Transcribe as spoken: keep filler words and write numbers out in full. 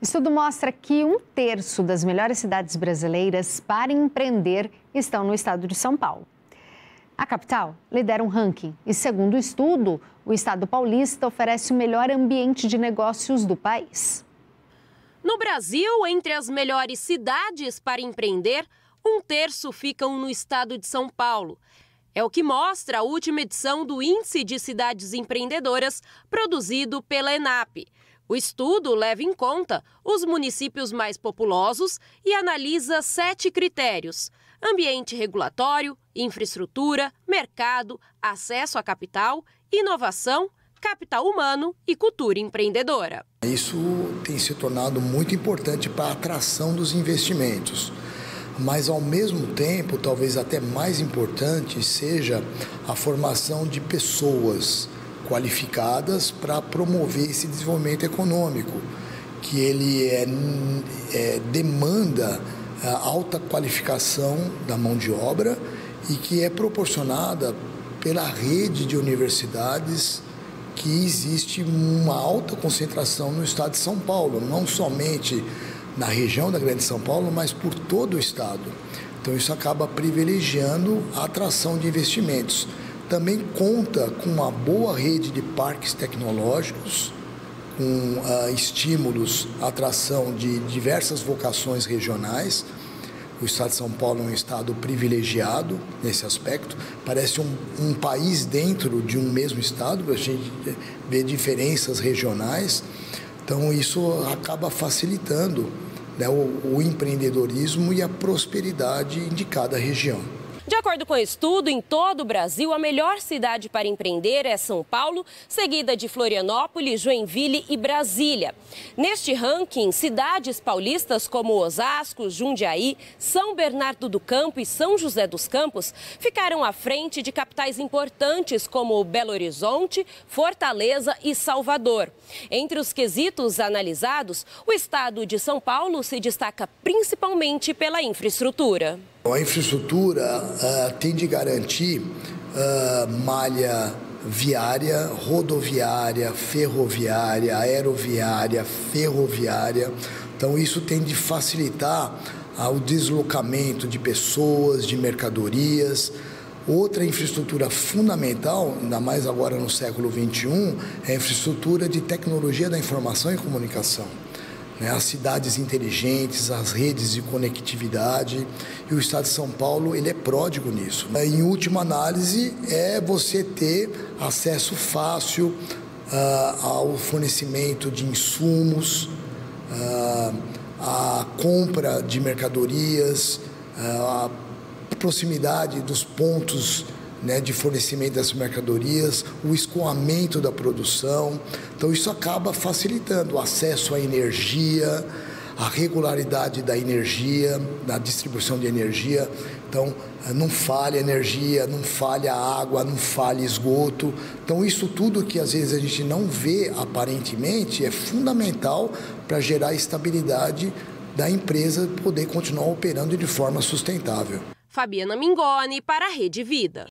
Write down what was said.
Estudo mostra que um terço das melhores cidades brasileiras para empreender estão no estado de São Paulo. A capital lidera um ranking e, segundo o estudo, o estado paulista oferece o melhor ambiente de negócios do país. No Brasil, entre as melhores cidades para empreender, um terço ficam no estado de São Paulo. É o que mostra a última edição do Índice de Cidades Empreendedoras, produzido pela ENAP. O estudo leva em conta os municípios mais populosos e analisa sete critérios: ambiente regulatório, infraestrutura, mercado, acesso à capital, inovação, capital humano e cultura empreendedora. Isso tem se tornado muito importante para a atração dos investimentos. Mas, ao mesmo tempo, talvez até mais importante seja a formação de pessoas qualificadas para promover esse desenvolvimento econômico, que ele é, é, demanda a alta qualificação da mão de obra e que é proporcionada pela rede de universidades que existe uma alta concentração no estado de São Paulo, não somente na região da Grande São Paulo, mas por todo o estado. Então isso acaba privilegiando a atração de investimentos. Também conta com uma boa rede de parques tecnológicos, com ah, estímulos, atração de diversas vocações regionais. O estado de São Paulo é um estado privilegiado nesse aspecto. Parece um, um país dentro de um mesmo estado, a gente vê diferenças regionais. Então isso acaba facilitando, né, o, o empreendedorismo e a prosperidade de cada região. De acordo com o estudo, em todo o Brasil, a melhor cidade para empreender é São Paulo, seguida de Florianópolis, Joinville e Brasília. Neste ranking, cidades paulistas como Osasco, Jundiaí, São Bernardo do Campo e São José dos Campos ficaram à frente de capitais importantes como Belo Horizonte, Fortaleza e Salvador. Entre os quesitos analisados, o estado de São Paulo se destaca principalmente pela infraestrutura. A infraestrutura uh, tem de garantir uh, malha viária, rodoviária, ferroviária, aeroviária, ferroviária. Então isso tem de facilitar uh, o deslocamento de pessoas, de mercadorias. Outra infraestrutura fundamental, ainda mais agora no século vinte e um, é a infraestrutura de tecnologia da informação e comunicação. As cidades inteligentes, as redes de conectividade, e o estado de São Paulo ele é pródigo nisso. Em última análise, é você ter acesso fácil uh, ao fornecimento de insumos, uh, à compra de mercadorias, uh, à proximidade dos pontos, né, de fornecimento dessas mercadorias, o escoamento da produção. Então isso acaba facilitando o acesso à energia, a regularidade da energia, da distribuição de energia. Então não falha energia, não falha água, não falha esgoto. Então isso tudo que às vezes a gente não vê aparentemente é fundamental para gerar estabilidade da empresa poder continuar operando de forma sustentável. Fabiana Mingoni para a Rede Vida.